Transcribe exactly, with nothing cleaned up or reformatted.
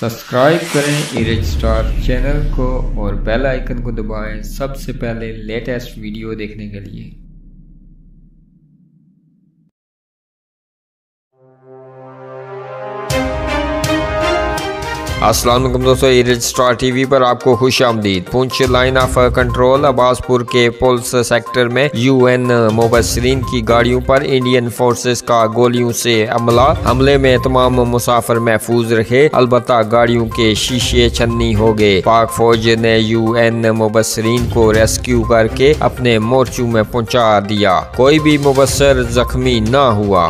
Subscribe करें इरज star channel को और बेल आइकन को दबाएं सबसे पहले लेटेस्ट वीडियो देखने के लिए। अस्सलाम वालेकुम दोस्तों, इरज स्टार टीवी पर आपको खुश आमदीद। Poonch line of control Abbaspur के पुलिस सेक्टर में यूएन मुबसरीन की गाड़ियों पर इंडियन फोर्सेस का गोलियों से हमला। हमले में तमाम मुसाफिर महफूज रहे, अलबत्ता गाड़ियों के शीशे छन्नी हो गए। पाक फौज ने यूएन मुबसरीन को रेस्क्यू करके अपने मोर्चू में पहुंचा दिया। कोई भी मुबसर जख्मी न हुआ।